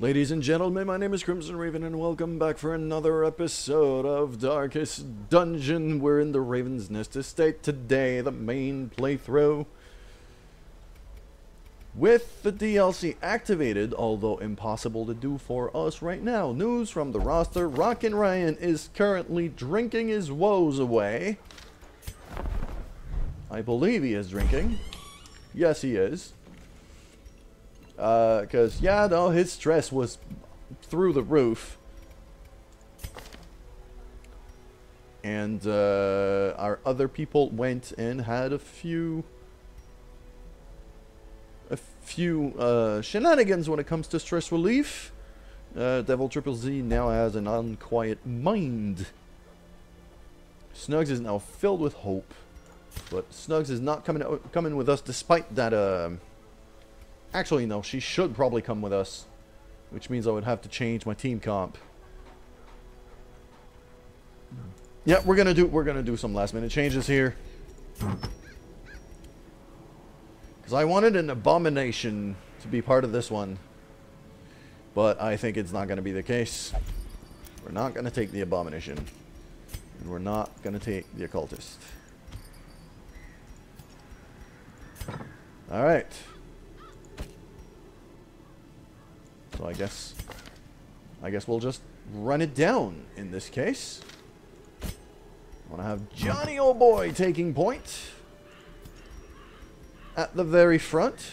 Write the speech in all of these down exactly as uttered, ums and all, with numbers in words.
Ladies and gentlemen, my name is Crimson Raven and welcome back for another episode of Darkest Dungeon. We're in the Raven's Nest estate today, the main playthrough. With the D L C activated, although impossible to do for us right now. News from the roster, Rockin' Ryan is currently drinking his woes away. I believe he is drinking. Yes, he is. Uh, cause yeah, no, his stress was through the roof. And, uh, our other people went and had a few, a few, uh, shenanigans when it comes to stress relief. Uh, Devil Triple Z now has an unquiet mind. Snuggs is now filled with hope, but Snuggs is not coming, coming with us despite that, uh... Actually, no, she should probably come with us, which means I would have to change my team comp. Yeah, we're gonna do we're gonna do some last minute changes here, because I wanted an abomination to be part of this one, but I think it's not gonna be the case. We're not gonna take the abomination, and we're not gonna take the occultist. All right. So I guess, I guess we'll just run it down in this case. I want to have JohnnyOhBoi taking point at the very front,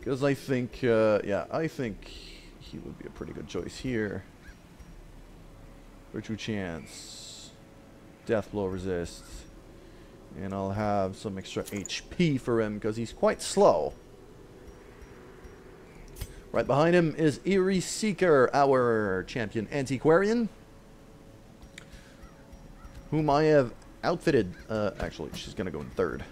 because I think, uh, yeah, I think he would be a pretty good choice here. Virtue Chance, Death Blow Resist. And I'll have some extra H P for him because he's quite slow. Right behind him is Eerie Seeker, our champion Antiquarian, whom I have outfitted. Uh, actually, she's going to go in third.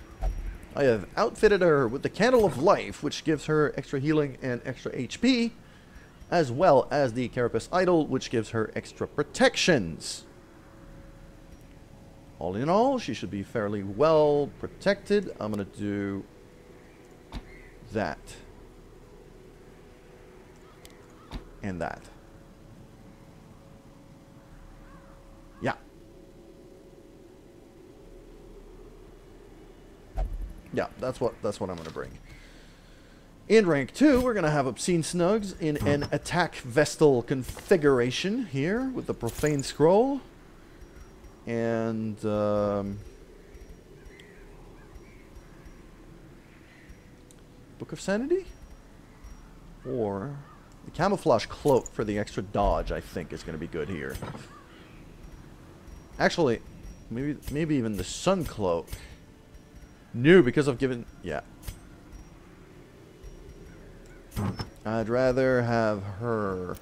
I have outfitted her with the Candle of Life, which gives her extra healing and extra H P, as well as the Carapace Idol, which gives her extra protections. All in all, she should be fairly well protected. I'm going to do that. And that. Yeah. Yeah, that's what that's what I'm going to bring. In rank two, we're going to have Obscene Snuggs in an attack Vestal configuration here with the Profane Scroll. And um, Book of Sanity, or the Camouflage Cloak for the extra dodge, I think, is going to be good here. Actually, maybe maybe even the Sun Cloak. No, because I've given yeah. I'd rather have her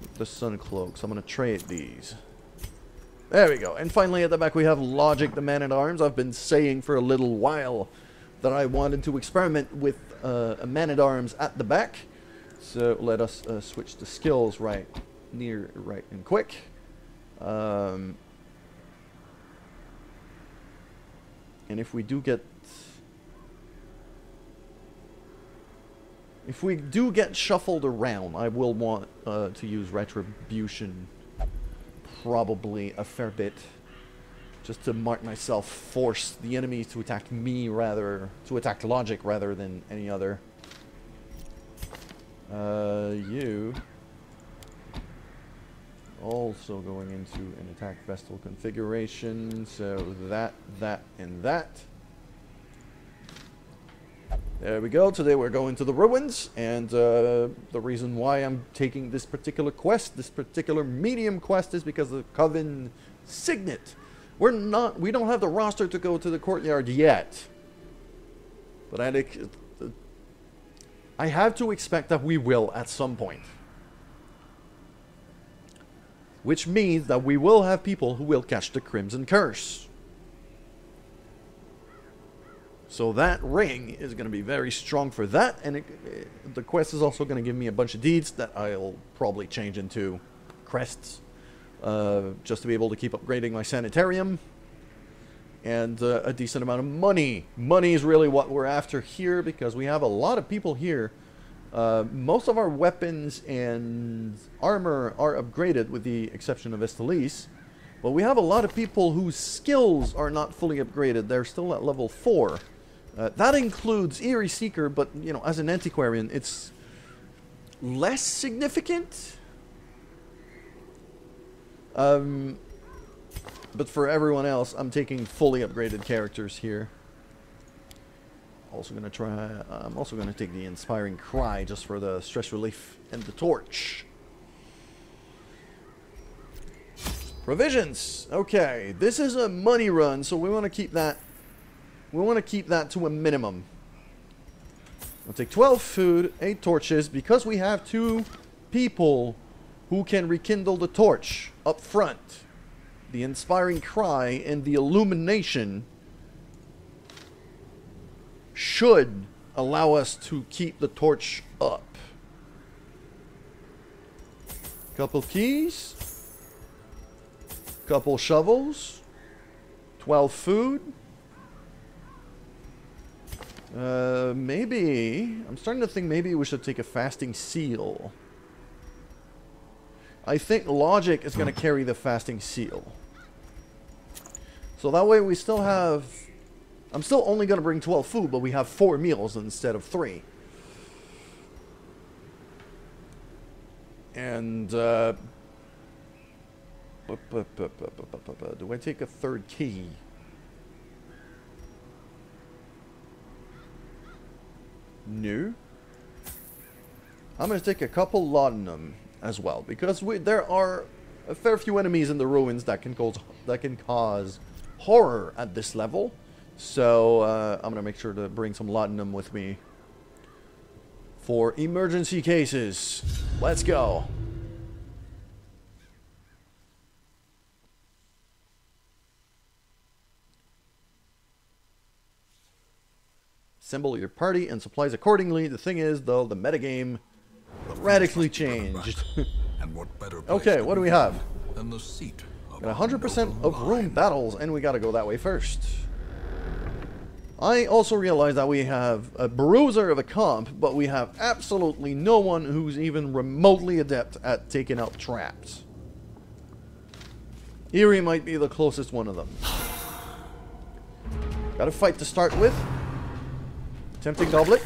with the Sun Cloak, so I'm going to trade these. There we go. And finally, at the back, we have LoGiIC, the man-at-arms. I've been saying for a little while that I wanted to experiment with uh, a man-at-arms at the back. So let us uh, switch the skills right near, right, and quick. Um, and if we do get... If we do get shuffled around, I will want uh, to use Retribution... probably a fair bit, just to mark myself, force the enemies to attack me rather, to attack LoGiIC rather than any other. Uh, you also going into an attack Vestal configuration, so that, that, and that. There we go. Today we're going to the ruins, and uh, the reason why I'm taking this particular quest, this particular medium quest, is because of the Coven Signet. We're not, we don't have the roster to go to the courtyard yet, but I, I have to expect that we will at some point, which means that we will have people who will catch the Crimson Curse. So that ring is going to be very strong for that, and it, it, the quest is also going to give me a bunch of deeds that I'll probably change into crests, uh, just to be able to keep upgrading my sanitarium. and uh, a decent amount of money. Money is really what we're after here, because we have a lot of people here. Uh, most of our weapons and armor are upgraded, with the exception of Estelis. But we have a lot of people whose skills are not fully upgraded. They're still at level four. Uh, that includes Eerie Seeker, but, you know, as an Antiquarian, it's less significant. Um, but for everyone else, I'm taking fully upgraded characters here. Also gonna try. Uh, I'm also gonna take the Inspiring Cry just for the stress relief and the torch. Provisions. Okay, this is a money run, so we want to keep that. We want to keep that to a minimum. I'll take twelve food, eight torches, because we have two people who can rekindle the torch up front. The Inspiring Cry and the Illumination should allow us to keep the torch up. Couple keys, couple shovels, twelve food. Uh, maybe I'm starting to think maybe we should take a fasting seal. I think LoGiIC is going to carry the fasting seal, so that way we still have. I'm still only going to bring twelve food, but we have four meals instead of three. And, uh... do I take a third key? No. I'm going to take a couple laudanum as well, because we, there are a fair few enemies in the ruins that can cause, that can cause horror at this level. So, uh, I'm going to make sure to bring some laudanum with me for emergency cases. Let's go. Assemble your party and supplies accordingly. The thing is, though, the metagame radically changed. And what better place okay, what do we have? Than the seat of got one hundred percent of room battles, and we got to go that way first. I also realize that we have a bruiser of a comp, but we have absolutely no one who's even remotely adept at taking out traps. Eerie might be the closest one of them. Got a fight to start with. Tempting Goblet.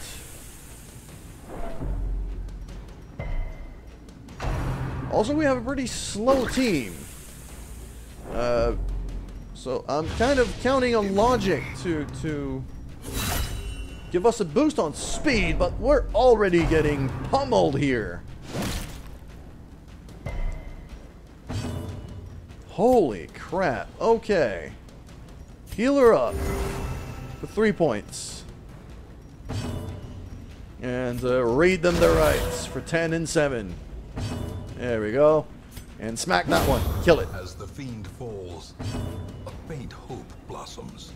Also, we have a pretty slow team. Uh... So I'm kind of counting on LoGiIC to, to give us a boost on speed, but we're already getting pummeled here. Holy crap. Okay. Heal her up for three points. And uh, read them their rights for ten and seven. There we go. And smack that one. Kill it. As the fiend falls, a faint hope blossoms.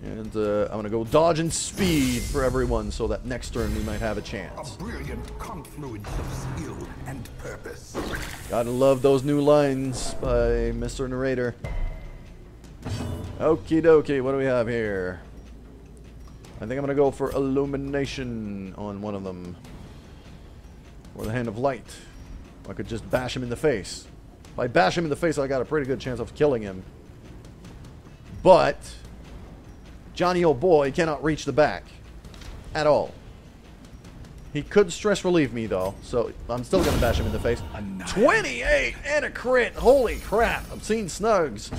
And uh, I'm gonna go dodge and speed for everyone, so that next turn we might have a chance. A brilliant confluence of skill and purpose. Gotta love those new lines by Mister Narrator. Okie dokie. What do we have here? I think I'm gonna go for Illumination on one of them, or the Hand of Light. I could just bash him in the face. If I bash him in the face, I got a pretty good chance of killing him. But JohnnyOhBoi cannot reach the back at all. He could stress relieve me, though, so I'm still going to bash him in the face. twenty-eight and a crit. Holy crap. I'm seeing Snuggs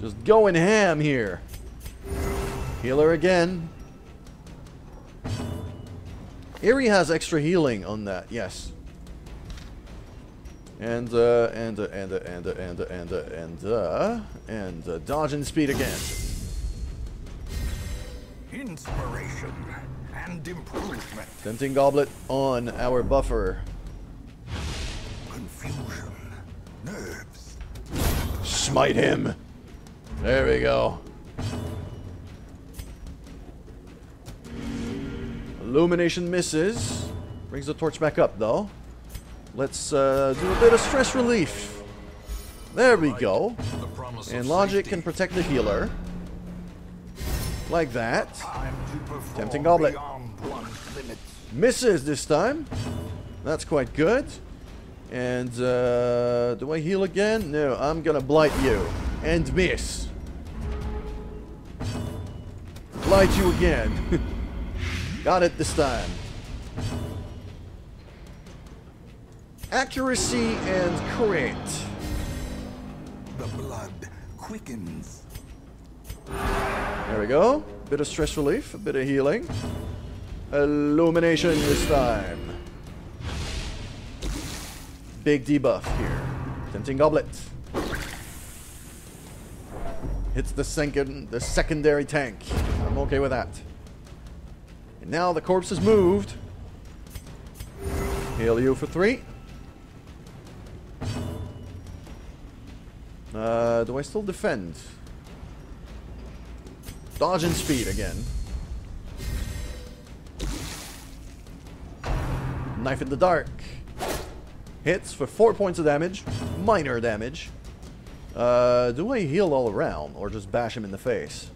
just going ham here. Heal her again. Eerie has extra healing on that, yes. And, uh, and, uh, and, uh, and, uh, and, uh, and, uh, and, uh, and, uh, dodge and speed again. Inspiration and improvement. Tempting Goblet on our buffer. Confusion. Nerves. Smite him. There we go. Illumination misses. Brings the torch back up, though. Let's uh, do a bit of stress relief. There we go. And LoGiIC can protect the healer. Like that. Tempting Goblet. Misses this time. That's quite good. And uh, do I heal again? No, I'm gonna blight you. And miss. Blight you again. Got it this time. Accuracy and crit. The blood quickens. There we go. Bit of stress relief, a bit of healing. Illumination this time. Big debuff here. Tempting Goblet. Hits the second, the secondary tank. I'm okay with that. And now the corpse is moved. Heal you for three. Uh, do I still defend? Dodge and speed again. Knife in the dark. Hits for four points of damage. Minor damage. Uh, do I heal all around or just bash him in the face?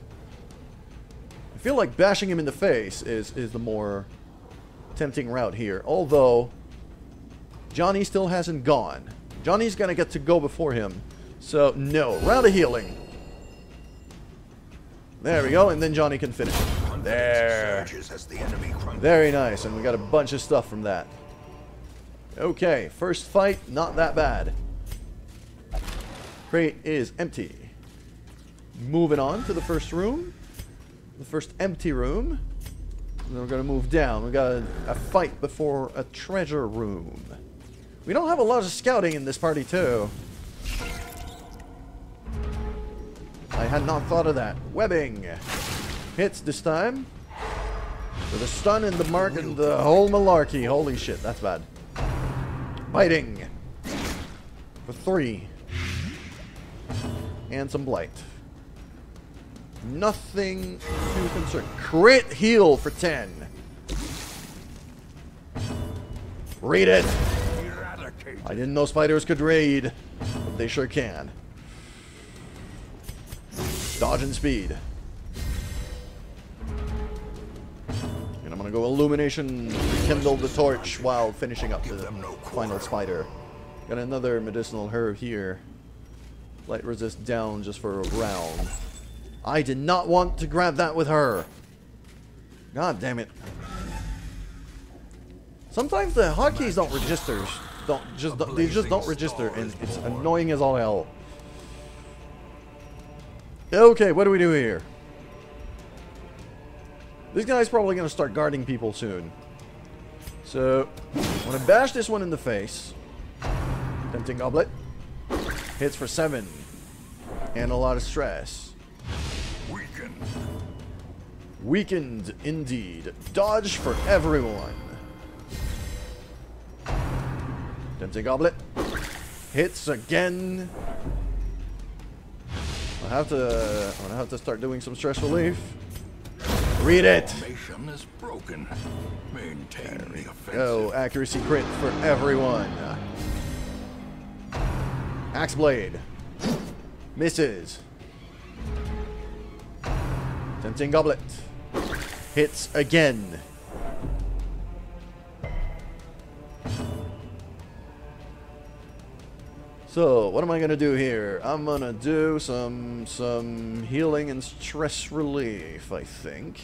I feel like bashing him in the face is, is the more tempting route here. Although, Johnny still hasn't gone. Johnny's gonna get to go before him. So, no. Round of healing. There we go, and then Johnny can finish it. There. Very nice, and we got a bunch of stuff from that. Okay, first fight, not that bad. Crate is empty. Moving on to the first room. The first empty room. And then we're going to move down. We got a, a fight before a treasure room. We don't have a lot of scouting in this party, too. I had not thought of that. Webbing. Hits this time. With a stun and the mark and the whole malarkey. Holy shit, that's bad. Biting. For three. And some blight. Nothing too concerned. Crit heal for ten. Raid it. I didn't know spiders could raid, but they sure can. Dodge and speed. And I'm gonna go illumination, kindle the torch while finishing up the final spider. Got another medicinal herb here. Light resist down just for a round. I did not want to grab that with her. God damn it. Sometimes the hotkeys don't register. Don't just don't, they just don't register, and it's annoying as all hell. Okay, what do we do here? This guy's probably going to start guarding people soon. So, I'm going to bash this one in the face. Tempting Goblet. Hits for seven. And a lot of stress. Weakened. Weakened, indeed. Dodge for everyone. Tempting Goblet. Hits again. I have to. Uh, I'm gonna have to start doing some stress relief. Read it. Is broken. Maintain there we go. Accuracy crit for everyone. Axe blade misses. Tempting Goblet hits again. So, what am I going to do here? I'm going to do some some healing and stress relief, I think.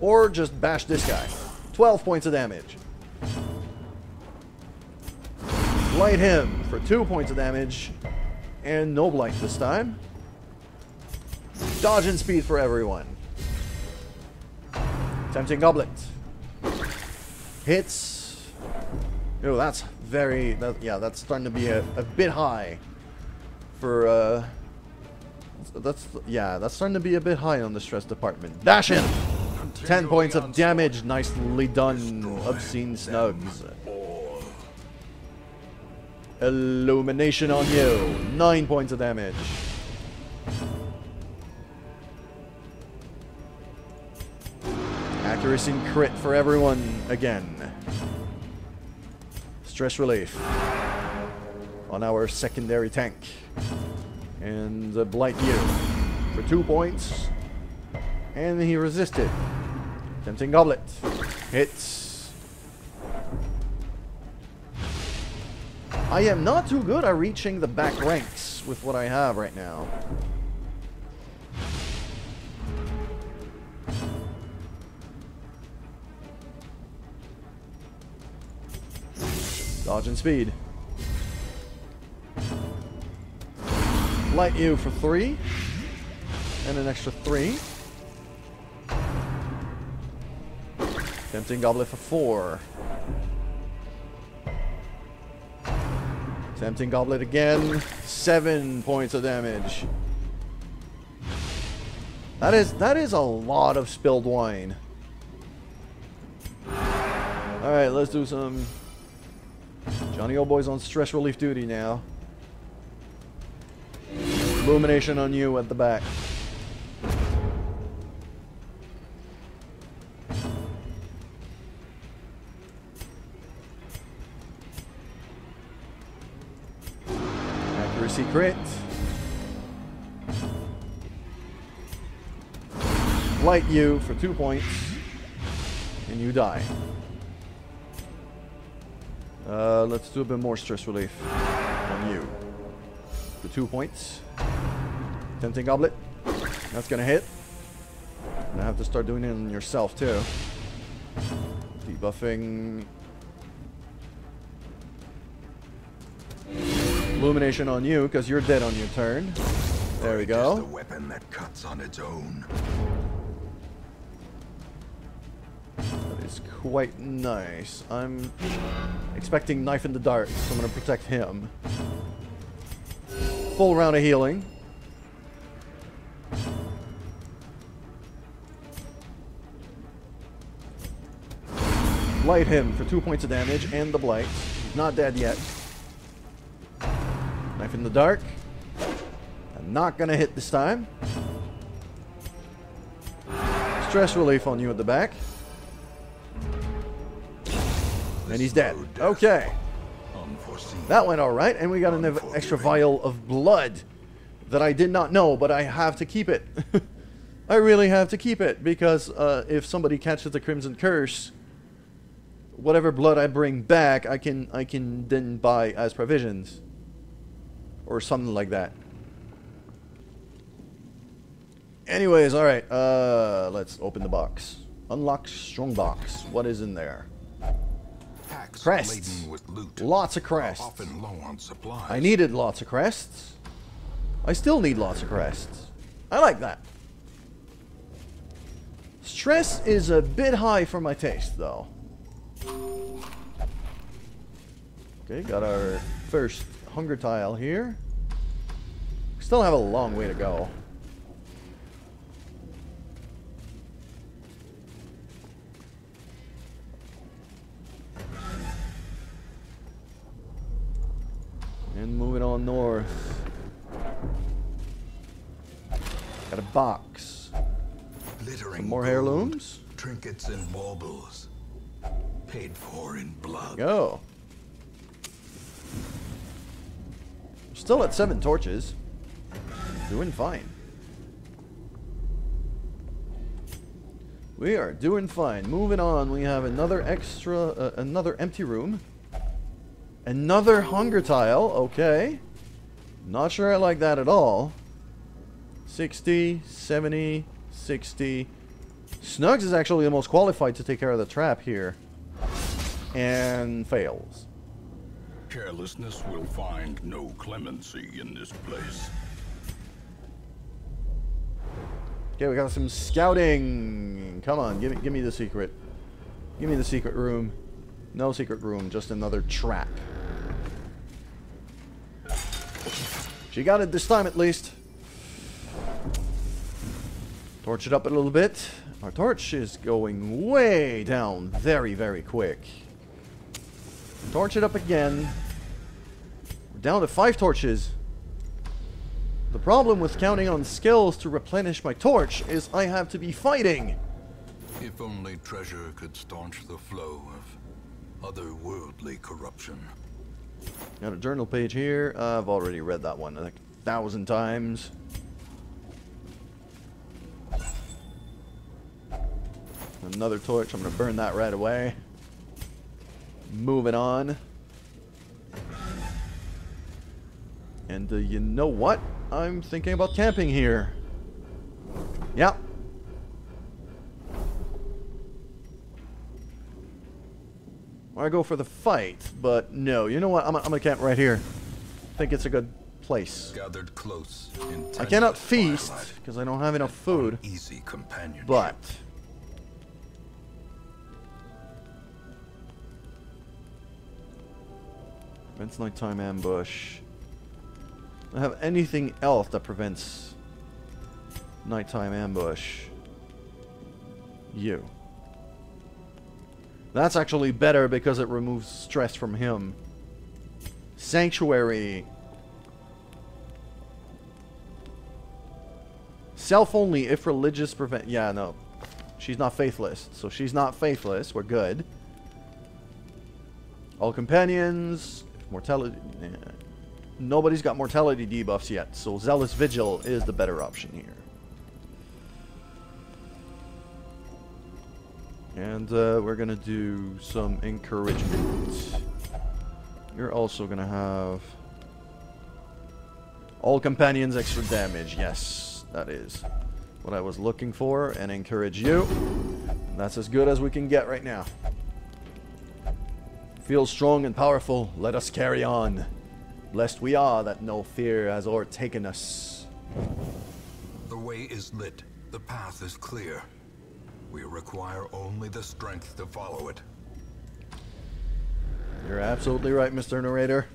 Or just bash this guy. twelve points of damage. Blight him for two points of damage. And no blight this time. Dodge and speed for everyone. Tempting Goblet. Hits. Oh, that's... Very, that, yeah, that's starting to be a, a bit high for, uh, that's, yeah, that's starting to be a bit high on the stress department. Bash him! ten points of damage, nicely done, obscene Snuggs. Illumination on you, nine points of damage. Accuracy and crit for everyone again. Stress relief on our secondary tank. And uh, blight you for two points. And he resisted. Tempting Goblet. Hits. I am not too good at reaching the back ranks with what I have right now. Dodge and speed. Light you for three. And an extra three. Tempting Goblet for four. Tempting Goblet again. Seven points of damage. That is, that is a lot of spilled wine. Alright, let's do some... Johnny O'Boy's on stress relief duty now. Illumination on you at the back. Accuracy crit. Light you for two points. And you die. Uh, let's do a bit more stress relief on you. For two points. Tempting Goblet. That's gonna hit. And I have to start doing it on yourself too. Debuffing. Illumination on you, because you're dead on your turn. There we go. The weapon that cuts on its own. That is quite nice. I'm expecting knife in the dark, so I'm gonna protect him. Full round of healing. Blight him for two points of damage and the blight. He's not dead yet. Knife in the dark. I'm not gonna hit this time. Stress relief on you at the back. And he's dead. Okay. That went alright, and we got an extra vial of blood that I did not know, but I have to keep it. I really have to keep it, because uh, if somebody catches the Crimson Curse, whatever blood I bring back, I can I can then buy as provisions. Or something like that. Anyways, alright. Uh, let's open the box. Unlock strong box. What is in there? Crests. With loot. Lots of crests. Often low on supplies. I needed lots of crests. I still need lots of crests. I like that. Stress is a bit high for my taste, though. Okay, got our first hunger tile here. Still have a long way to go. And moving on north. Got a box. Some more heirlooms. Trinkets and baubles. Paid for in blood. Go. Still at seven torches. Doing fine. We are doing fine. Moving on, we have another extra, uh, another empty room. Another hunger tile, okay. Not sure I like that at all. sixty, seventy, sixty. Snuggs is actually the most qualified to take care of the trap here. And fails. Carelessness will find no clemency in this place. Okay, we got some scouting. Come on, give me, give me the secret. Give me the secret room. No secret room, just another trap. She got it this time at least. Torch it up a little bit. Our torch is going way down very, very quick. Torch it up again. We're down to five torches. The problem with counting on skills to replenish my torch is I have to be fighting. If only treasure could staunch the flow of otherworldly corruption. Got a journal page here. Uh, I've already read that one like a thousand times. Another torch. I'm going to burn that right away. Moving on. And uh, you know what? I'm thinking about camping here. Yep. Well, I go for the fight, but no. You know what? I'm, I'm going to camp right here. I think it's a good place. Gathered close. I cannot feast because I don't have enough food. Easy companionship. But prevents nighttime ambush. I don't have anything else that prevents nighttime ambush. You. That's actually better because it removes stress from him. Sanctuary. Self only if religious prevent. Yeah, no. She's not faithless. So she's not faithless. We're good. All companions. Mortality. Yeah. Nobody's got mortality debuffs yet. So Zealous Vigil is the better option here. And uh, we're going to do some encouragement. You're also going to have all companions extra damage. Yes, that is what I was looking for. And encourage you. That's as good as we can get right now. Feel strong and powerful. Let us carry on. Blessed we are that no fear has overtaken us. The way is lit. The path is clear. We require only the strength to follow it. You're absolutely right, Mister Narrator.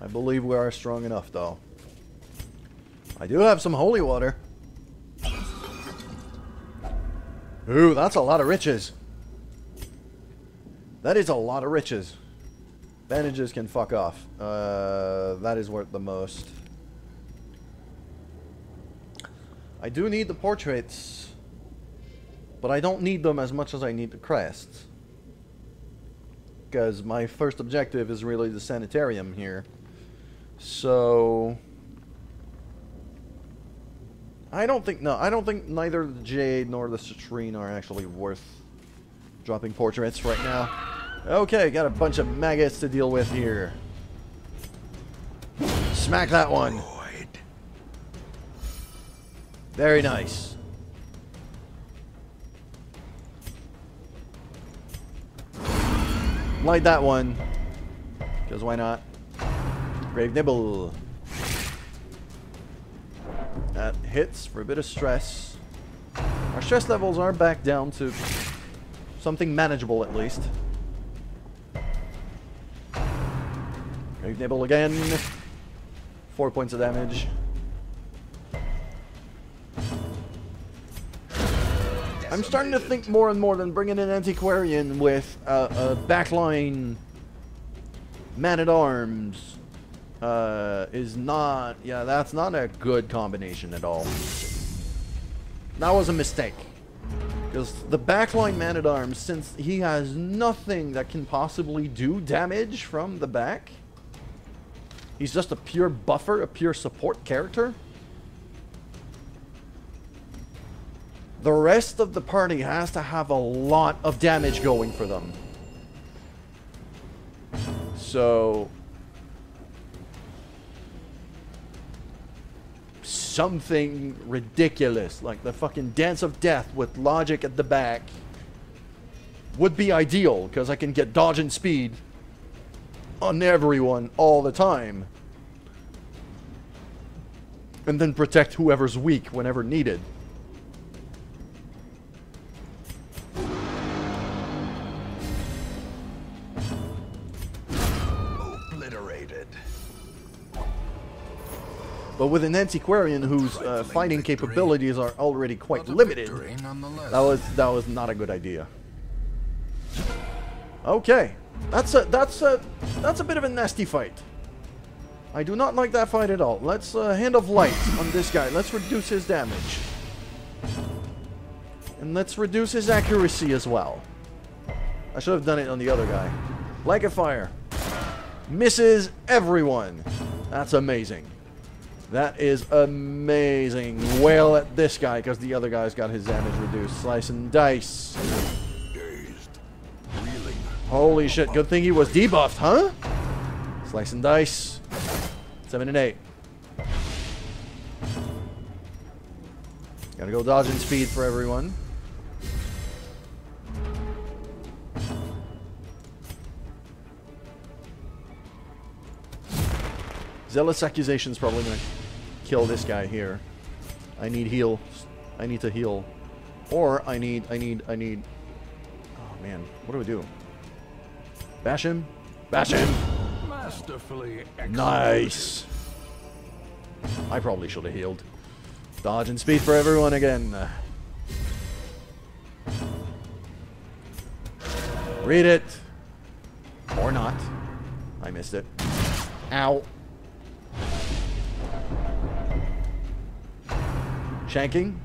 I believe we are strong enough, though. I do have some holy water. Ooh, that's a lot of riches. That is a lot of riches. Bandages can fuck off. Uh, that is worth the most. I do need the portraits. But I don't need them as much as I need the crests. Because my first objective is really the sanitarium here. So I don't think, no, I don't think neither the Jade nor the Citrine are actually worth dropping portraits right now. Okay, got a bunch of maggots to deal with here. Smack that one. Very nice. Light that one, because why not? Grave Nibble. That hits for a bit of stress. Our stress levels are back down to something manageable at least. Grave Nibble again. Four points of damage. I'm starting to think more and more than bringing an Antiquarian with uh, a backline man-at-arms uh, is not... Yeah, that's not a good combination at all. That was a mistake. Because the backline man-at-arms, since he has nothing that can possibly do damage from the back, he's just a pure buffer, a pure support character. The rest of the party has to have a lot of damage going for them. So something ridiculous, like the fucking Dance of Death with LoGiIC at the back, would be ideal, because I can get dodge and speed on everyone all the time. And then protect whoever's weak whenever needed. But with an Antiquarian whose uh, fighting victory. capabilities are already quite limited, that was that was not a good idea. Okay, that's a that's a that's a bit of a nasty fight. I do not like that fight at all. Let's uh, Hand of Light on this guy. Let's reduce his damage, and let's reduce his accuracy as well. I should have done it on the other guy. Like a fire, misses everyone. That's amazing. That is amazing. Wail at this guy, because the other guy's got his damage reduced. Slice and dice. Dazed. Reeling. Holy shit, good thing he was debuffed, huh? Slice and dice. Seven and eight. Gotta go dodge and speed for everyone. Zealous Accusation's probably gonna kill this guy here. I need heal. I need to heal. Or I need, I need, I need... Oh man, what do we do? Bash him? Bash him! Masterfully nice! I probably should have healed. Dodge and speed for everyone again. Read it! Or not. I missed it. Ow! Shanking.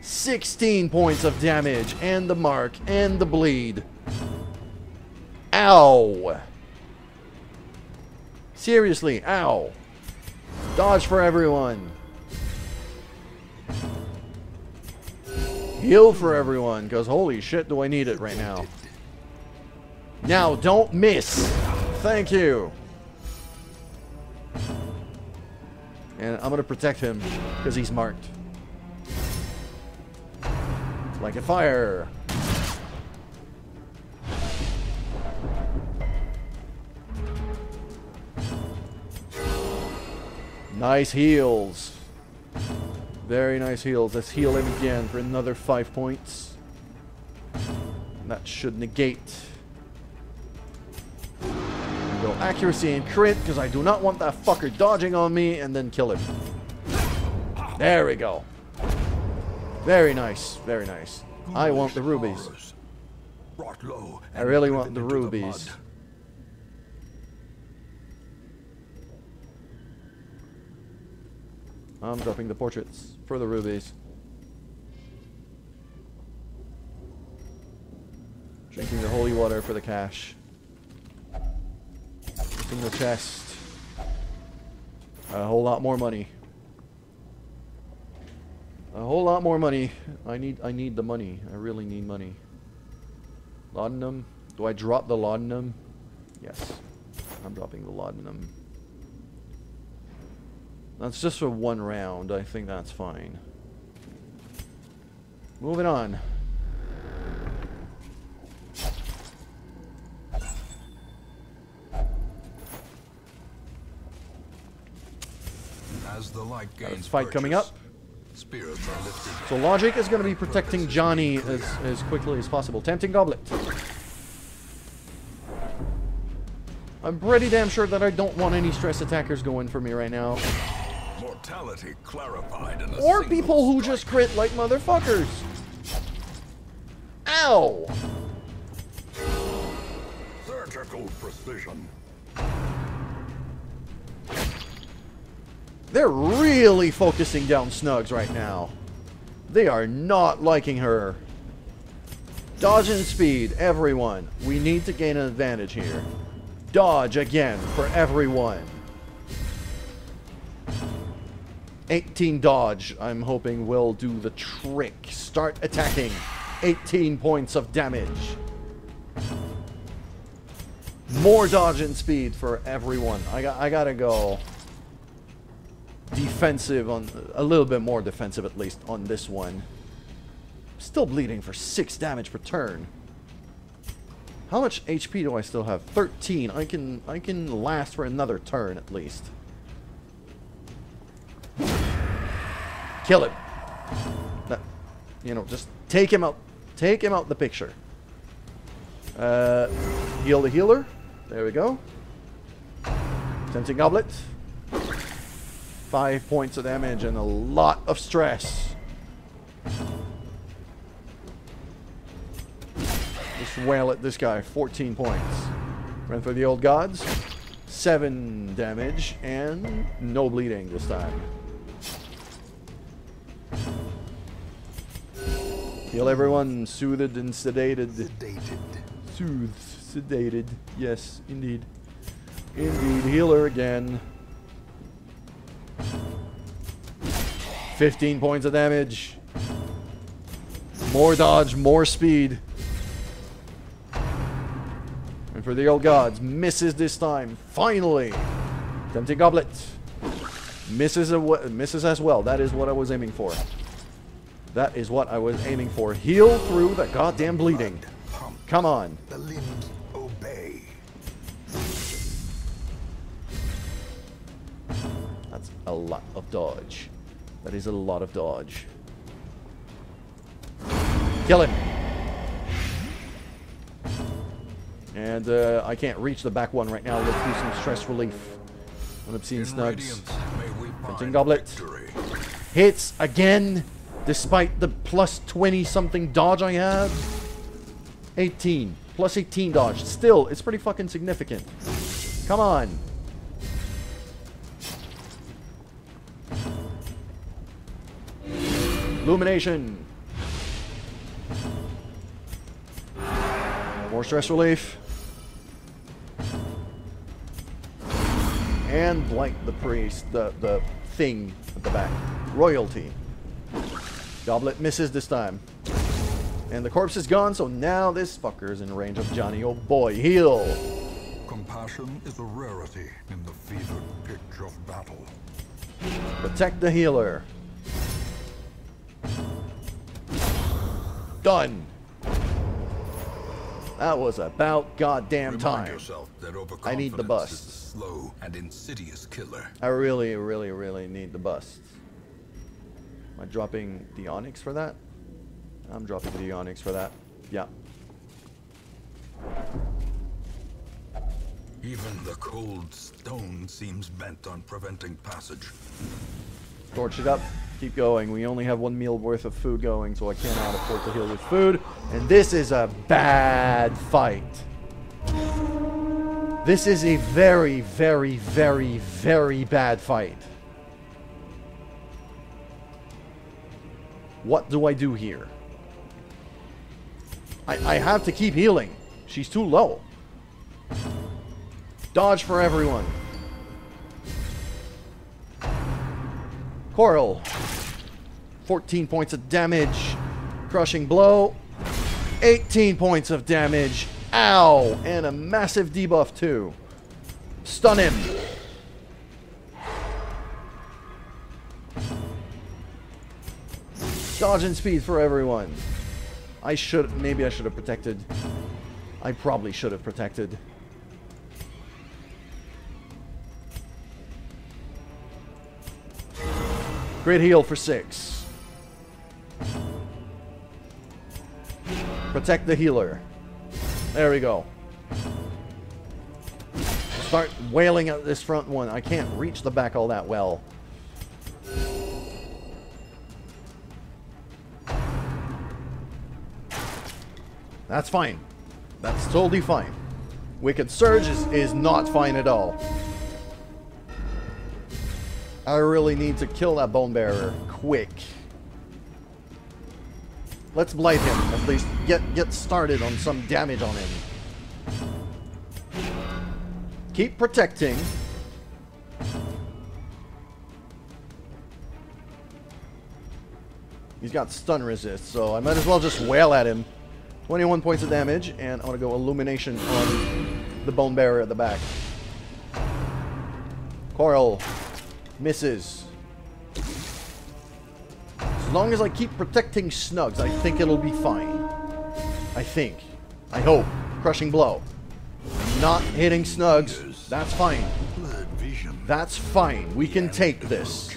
sixteen points of damage, and the mark, and the bleed. Ow! Seriously, ow! Dodge for everyone. Heal for everyone, because holy shit do I need it right now. Now, don't miss! Thank you! And I'm gonna protect him, because he's marked. Like a fire! Nice heals! Very nice heals. Let's heal him again for another five points. And that should negate. Go accuracy and crit, because I do not want that fucker dodging on me and then kill him. There we go. Very nice, very nice. I want the rubies. I really want the rubies. I'm dropping the portraits for the rubies. Drinking the holy water for the cash. In the chest. A whole lot more money. A whole lot more money. I need I need the money. I really need money. Laudanum. Do I drop the laudanum? Yes. I'm dropping the laudanum. That's just for one round. I think that's fine. Moving on. The light gains fight purchase. Coming up. So LoGiIC is going to be protecting Johnny as, as quickly as possible. Tempting Goblet. I'm pretty damn sure that I don't want any stress attackers going for me right now. Mortality clarified in a or people who strike. Just crit like motherfuckers. Ow! Surgical precision. They're really focusing down Snuggs right now. They are not liking her. Dodge and speed, everyone. We need to gain an advantage here. Dodge again for everyone. eighteen dodge, I'm hoping will do the trick. Start attacking. eighteen points of damage. More dodge and speed for everyone. I, got, I gotta go... defensive on a little bit more defensive at least on this one. Still bleeding for six damage per turn. How much H P do I still have? thirteen. I can I can last for another turn at least. Kill him. That, you know, just take him out. Take him out the picture. Uh, heal the healer. There we go. Tempting Goblet. Five points of damage and a lot of stress. Just wail at this guy. fourteen points. Run for the old gods. Seven damage and no bleeding this time. Heal everyone. Soothed and sedated. Sedated. Soothed. Sedated. Yes, indeed. Indeed. Healer again. fifteen points of damage. More dodge, more speed. And for the old gods, misses this time. Finally. Tempting Goblet. Misses, a misses as well. That is what I was aiming for. That is what I was aiming for. Heal through the goddamn bleeding. Come on. The limbs obey. That's a lot of dodge. That is a lot of dodge. Kill him. And uh, I can't reach the back one right now. Let's do some stress relief. An obscene Snuggs. Tempting Goblet. Victory. Hits again. Despite the plus twenty something dodge I have. eighteen. Plus eighteen dodge. Still, it's pretty fucking significant. Come on. Illumination. More stress relief. And blight the priest, the, the thing at the back. Royalty. Goblet misses this time. And the corpse is gone, so now this fucker is in range of JohnnyOhBoi. Heal! Compassion is a rarity in the fevered pitch of battle. Protect the healer. Done! That was about goddamn time. I need the bust. Slow and insidious killer. I really, really, really need the bust. Am I dropping the Onyx for that? I'm dropping the Onyx for that. Yeah. Even the cold stone seems bent on preventing passage. Torch it up. Keep going. We only have one meal worth of food going, so I cannot afford to heal with food. And this is a bad fight. This is a very, very, very, very bad fight. What do I do here? I, I have to keep healing. She's too low. Dodge for everyone. Coral. fourteen points of damage. Crushing blow. eighteen points of damage. Ow! And a massive debuff too. Stun him. Dodge and speed for everyone. I should, maybe I should have protected. I probably should have protected. Great heal for six. Protect the healer. There we go. Start wailing at this front one. I can't reach the back all that well. That's fine. That's totally fine. Wicked Surge is, is not fine at all. I really need to kill that Bone Bearer. Quick. Let's blight him. At least get, get started on some damage on him. Keep protecting. He's got stun resist, so I might as well just wail at him. twenty-one points of damage, and I want to go Illumination on the Bone Bearer at the back. Coral misses. As long as I keep protecting Snuggs, I think it'll be fine. I think. I hope. Crushing blow. Not hitting Snuggs. That's fine. That's fine. We can take this.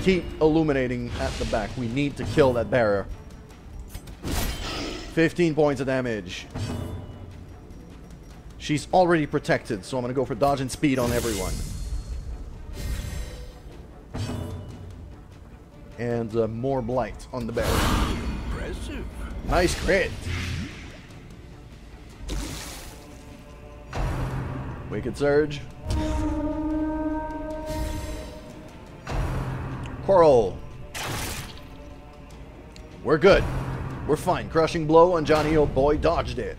Keep illuminating at the back. We need to kill that bearer. fifteen points of damage. She's already protected, so I'm going to go for dodge and speed on everyone. And uh, more blight on the bearer. Impressive. Nice crit. Wicked Surge. Coral. We're good. We're fine. Crushing blow on JohnnyOhBoi. Dodged it.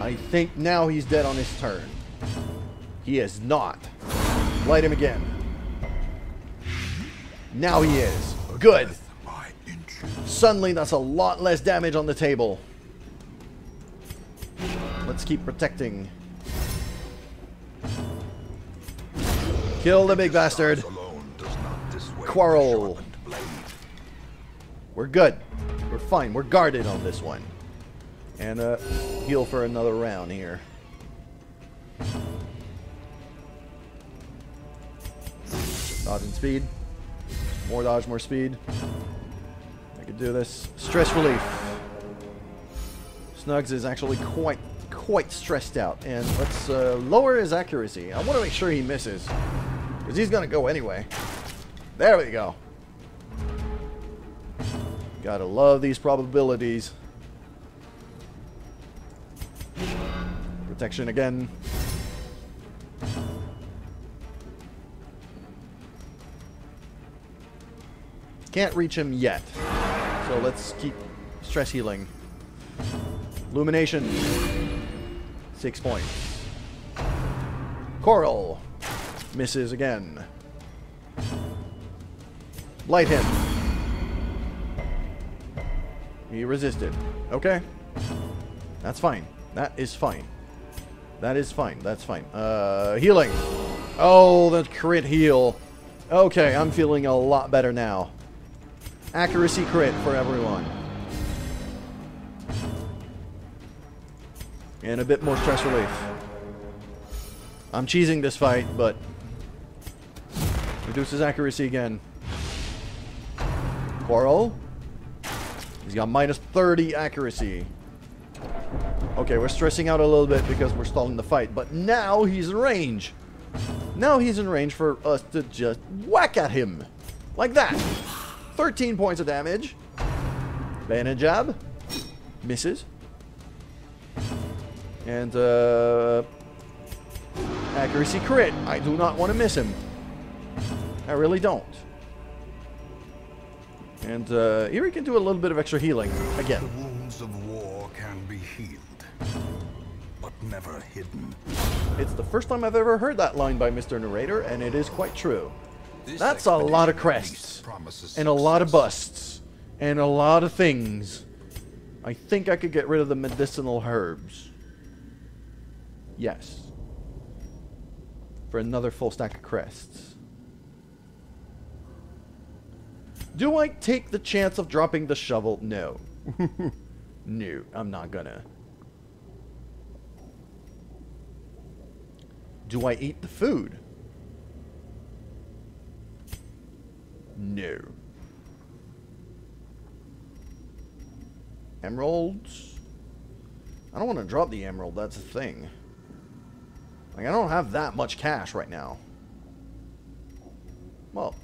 I think now he's dead on his turn. He is not. Light him again. Now he is. Good. Suddenly that's a lot less damage on the table. Let's keep protecting. Kill the big bastard. Quarrel. We're good. We're fine. We're guarded on this one. And uh, heal for another round here. Dodge and speed. More dodge, more speed. I could do this. Stress relief. Snuggs is actually quite, quite stressed out. And let's uh, lower his accuracy. I want to make sure he misses. Because he's going to go anyway. There we go. Gotta love these probabilities. Protection again. Can't reach him yet. So let's keep stress healing. Illumination. Six points. Coral. Misses again. Light him. He resisted. Okay. That's fine. That is fine. That is fine. That's fine. Uh, healing. Oh, the crit heal. Okay, I'm feeling a lot better now. Accuracy crit for everyone. And a bit more stress relief. I'm cheesing this fight, but... reduces accuracy again. Quarrel. He's got minus thirty accuracy. Okay, we're stressing out a little bit because we're stalling the fight, but now he's in range. Now he's in range for us to just whack at him. Like that. thirteen points of damage. Bayonet jab. Misses. And, uh... accuracy crit. I do not want to miss him. I really don't. And, uh, Eerie can do a little bit of extra healing. Again. The wounds of war can be healed, but never hidden. It's the first time I've ever heard that line by Mister Narrator, and it is quite true. This That's a lot of crests, and a lot of busts, and a lot of things. I think I could get rid of the medicinal herbs. Yes. For another full stack of crests. Do I take the chance of dropping the shovel? No. No, I'm not gonna. Do I eat the food? No. Emeralds? I don't want to drop the emerald, that's a thing. Like, I don't have that much cash right now. Well...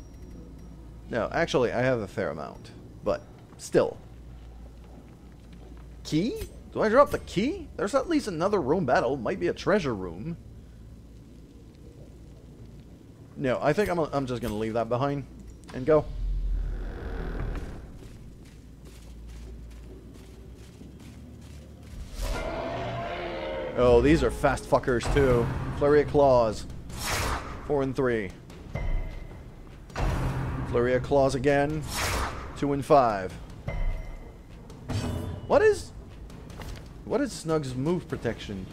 no, actually, I have a fair amount, but still. Key? Do I drop the key? There's at least another room battle. Might be a treasure room. No, I think I'm, I'm just going to leave that behind and go. Oh, these are fast fuckers, too. Flurry of Claws. Four and three. Flurry of Claws again. Two and five. What is... what is Snuggs' move protection?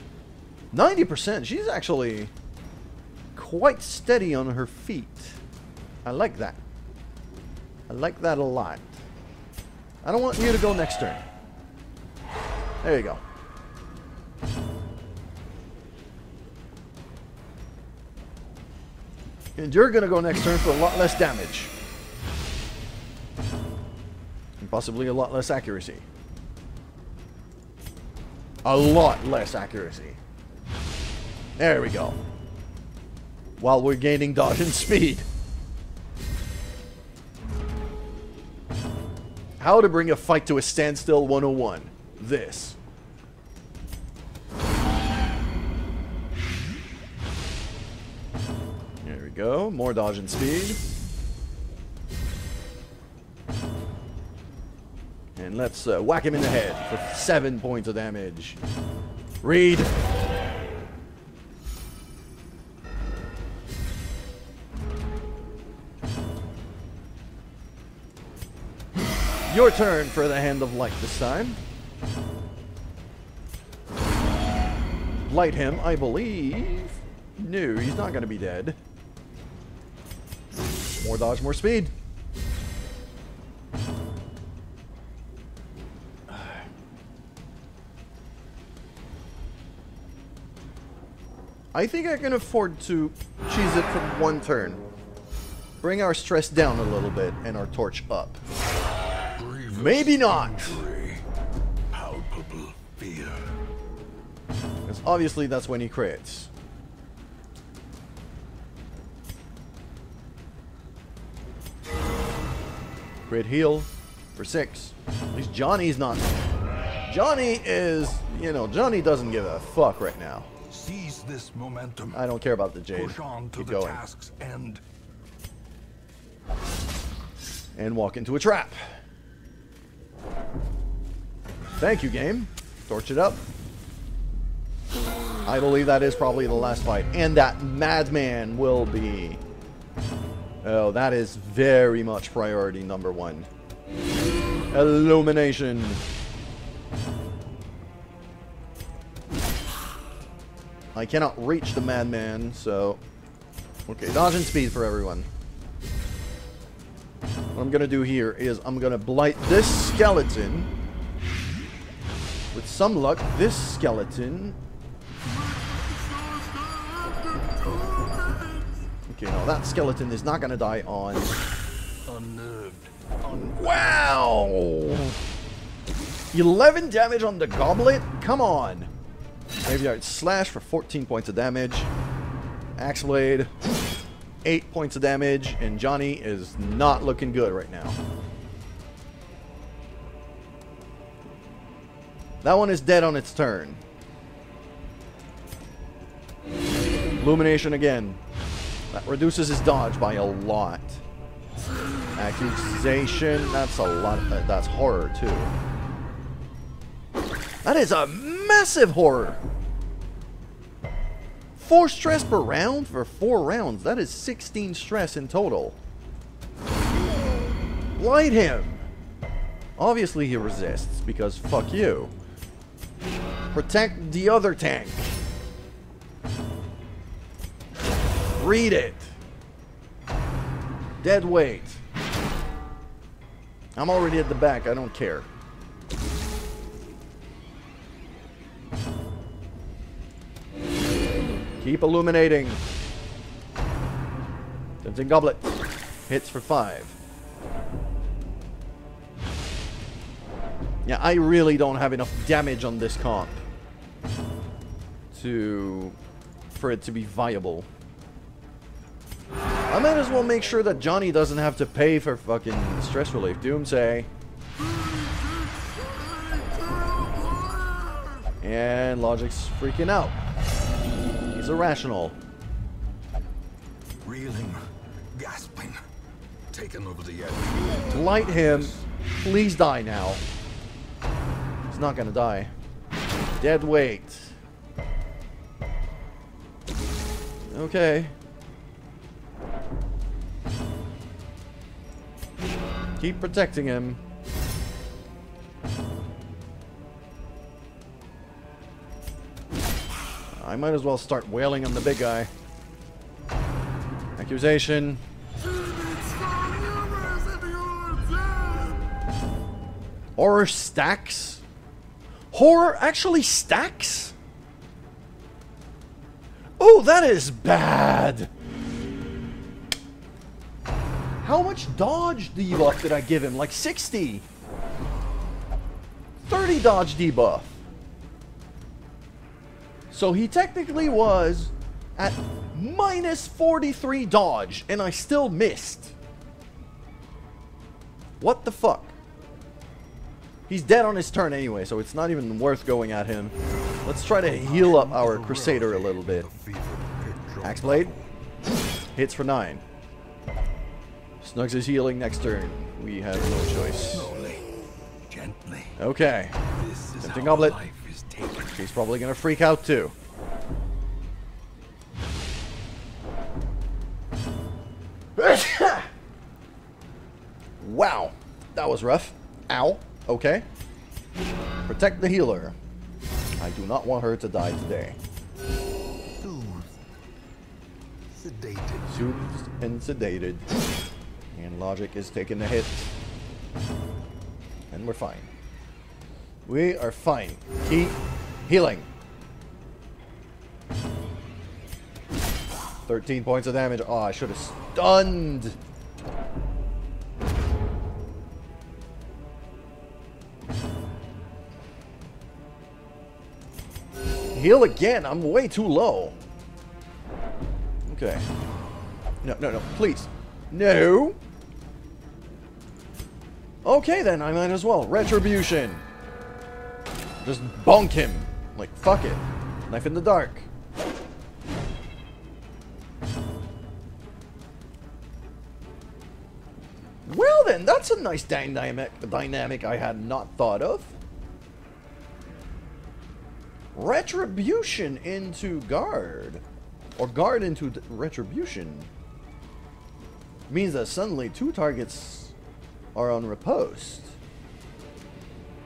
ninety percent! She's actually quite steady on her feet. I like that. I like that a lot. I don't want you to go next turn. There you go. And you're gonna go next turn for a lot less damage. Possibly a lot less accuracy. A lot less accuracy. There we go. While we're gaining dodge and speed. How to bring a fight to a standstill one oh one. This. There we go. More dodge and speed. And let's uh, whack him in the head for seven points of damage. Read. Your turn for the Hand of Light this time. Light him, I believe. No, he's not going to be dead. More dodge, more speed. I think I can afford to cheese it for one turn. Bring our stress down a little bit and our torch up. Grievous Maybe not. Injury, palpable fear. Because obviously that's when he crits. Crit heal for six. At least Johnny's not. Johnny is, you know, Johnny doesn't give a fuck right now. Seize this momentum. I don't care about the Jade. Push on to Keep the going. Task's end. And walk into a trap. Thank you, game. Torch it up. I believe that is probably the last fight. And that madman will be... Oh, that is very much priority number one. Illumination. I cannot reach the madman, so... Okay, dodge and speed for everyone. What I'm going to do here is I'm going to blight this skeleton. With some luck, this skeleton... Okay, now that skeleton is not going to die on... Unnerved. Unnerved. Wow! eleven damage on the goblet? Come on! Graveyard Slash for fourteen points of damage. Axe Blade, eight points of damage. And Johnny is not looking good right now. That one is dead on its turn. Illumination again. That reduces his dodge by a lot. Accusation, that's a lot. Uh, that's horror, too. That is a massive horror. Four stress per round for four rounds. That is sixteen stress in total. Light him. Obviously he resists because fuck you. Protect the other tank. Read it. Dead weight. I'm already at the back. I don't care. Keep illuminating. Tempting Goblet. Hits for five. Yeah, I really don't have enough damage on this comp to for it to be viable. I might as well make sure that Johnny doesn't have to pay for fucking stress relief. Doomsay. And Logic's freaking out. Irrational. Reeling, gasping, taken over the edge. Light him. Please die now. He's not gonna die. Dead weight. Okay. Keep protecting him. I might as well start wailing on the big guy. Accusation. Horror stacks? Horror actually stacks? Oh, that is bad! How much dodge debuff did I give him? Like sixty? thirty dodge debuff. So he technically was at minus forty-three dodge, and I still missed. What the fuck? He's dead on his turn anyway, so it's not even worth going at him. Let's try to heal up our Crusader a little bit. Axe Blade. Hits for nine. Snuggs is healing next turn. We have no choice. Okay. Tempting Goblet. She's probably gonna freak out too. Wow, that was rough. Ow. Okay. Protect the healer. I do not want her to die today. Sedated. Soothed and sedated. And LoGiIC is taking the hit. And we're fine. We are fine. Keep healing. thirteen points of damage. Oh, I should have stunned. Heal again. I'm way too low. Okay. No, no, no. Please. No. Okay, then. I might as well. Retribution. Just bonk him. Like, fuck it. Knife in the dark. Well, then. That's a nice dynamic, dynamic I had not thought of. Retribution into guard. Or guard into retribution. Means that suddenly two targets are on riposte.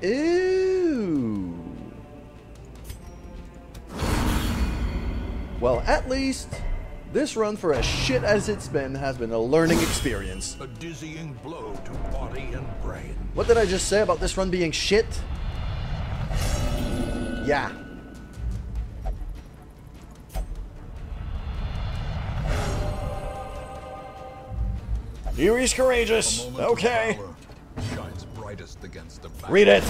Ew. Well, at least this run, for as shit as it's been, has been a learning experience. A dizzying blow to body and brain. What did I just say about this run being shit? Yeah. Eerie's courageous. Okay. Shines brightest against the back. Read it.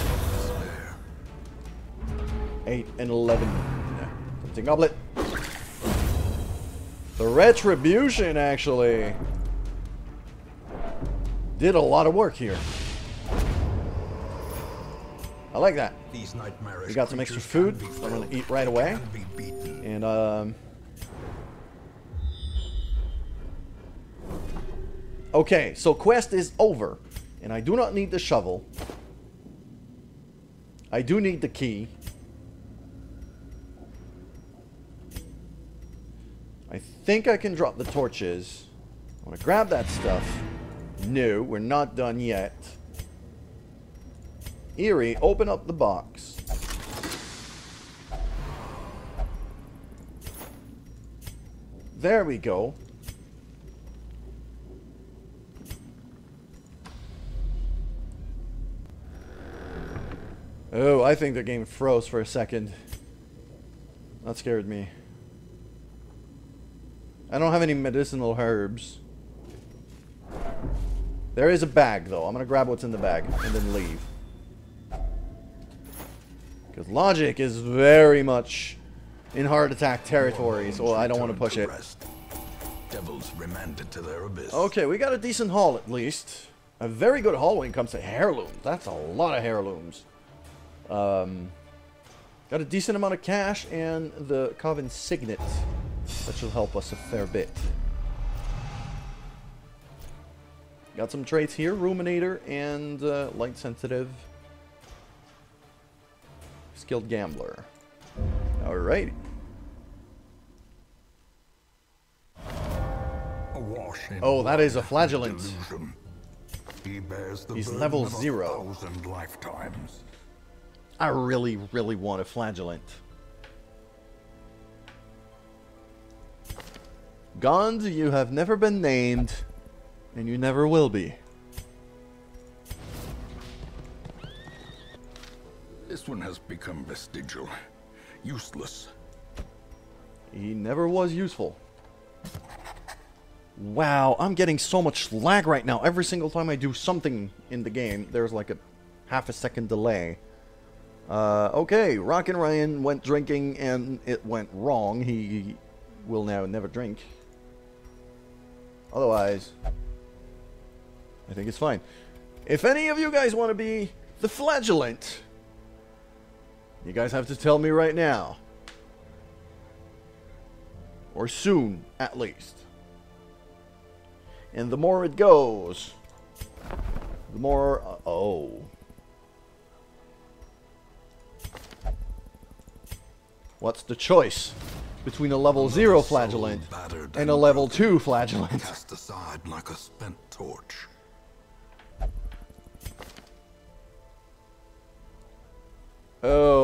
Eight and eleven. Tempting Goblet. The retribution actually did a lot of work here. I like that. These nightmarish. We got some extra food. I'm gonna eat right away. And um. Okay, so quest is over, and I do not need the shovel. I do need the key. I think I can drop the torches. I want to grab that stuff. No, we're not done yet. Eerie, open up the box. There we go. Oh, I think the game froze for a second. That scared me. I don't have any medicinal herbs. There is a bag, though. I'm going to grab what's in the bag and then leave. Because LoGiIC is very much in heart attack territory, so I don't want to push it. Devils remanded to their abyss. Okay, we got a decent haul, at least. A very good haul when it comes to heirlooms. That's a lot of heirlooms. Um, got a decent amount of cash and the Coven Signet, that should help us a fair bit. Got some traits here, Ruminator and uh, Light Sensitive, Skilled Gambler. Alright. Oh, that is a Flagellant. He bears the He's level zero. Lifetimes. I really, really want a Flagellant. Gond, you have never been named, and you never will be. This one has become vestigial. Useless. He never was useful. Wow, I'm getting so much lag right now. Every single time I do something in the game, there's like a half a second delay. Uh, okay, Rockin' Ryan went drinking and it went wrong. He will now never drink. Otherwise, I think it's fine. If any of you guys want to be the Flagellant, you guys have to tell me right now. Or soon, at least. And the more it goes, the more... Uh, oh... What's the choice between a level zero Flagellant and a level two Flagellant? Cast aside like a spent torch.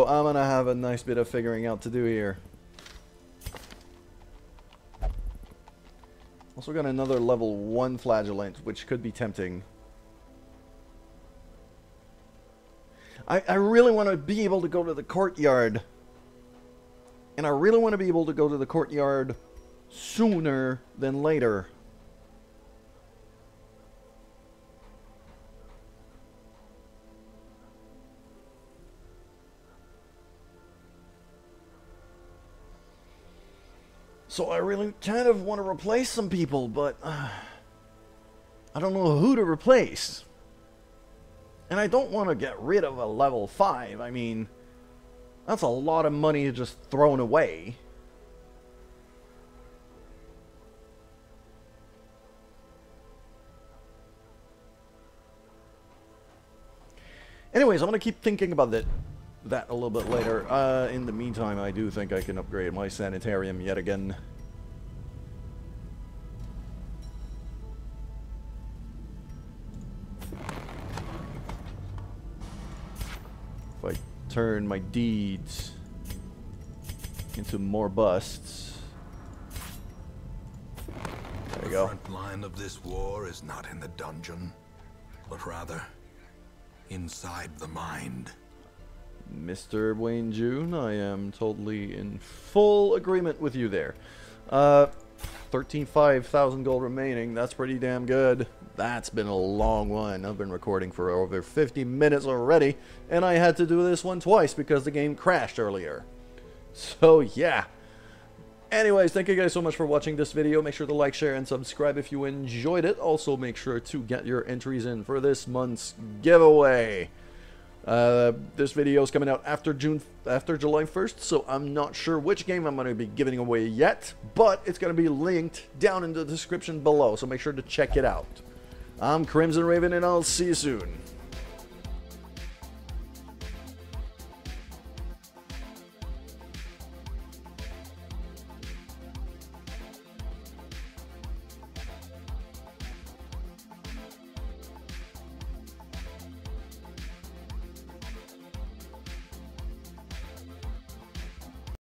So I'm gonna have a nice bit of figuring out to do here. Also got another level one Flagellant, which could be tempting. I, I really want to be able to go to the courtyard. And I really want to be able to go to the courtyard sooner than later. So I really kind of want to replace some people, but uh, I don't know who to replace. And I don't want to get rid of a level five. I mean, that's a lot of money just thrown away. Anyways, I'm going to keep thinking about that, that a little bit later. Uh, in the meantime, I do think I can upgrade my sanitarium yet again. If I turn my deeds into more busts. There you go. The front line of this war is not in the dungeon, but rather inside the mind. Mister Wayne June, I am totally in full agreement with you there. Uh, thirteen thousand five hundred gold remaining. That's pretty damn good. That's been a long one. I've been recording for over fifty minutes already, and I had to do this one twice because the game crashed earlier. So, yeah. Anyways, thank you guys so much for watching this video. Make sure to like, share, and subscribe if you enjoyed it. Also, make sure to get your entries in for this month's giveaway. Uh, this video is coming out after June, after July first, so I'm not sure which game I'm going to be giving away yet, but it's going to be linked down in the description below, so make sure to check it out. I'm Crimson Raven, and I'll see you soon.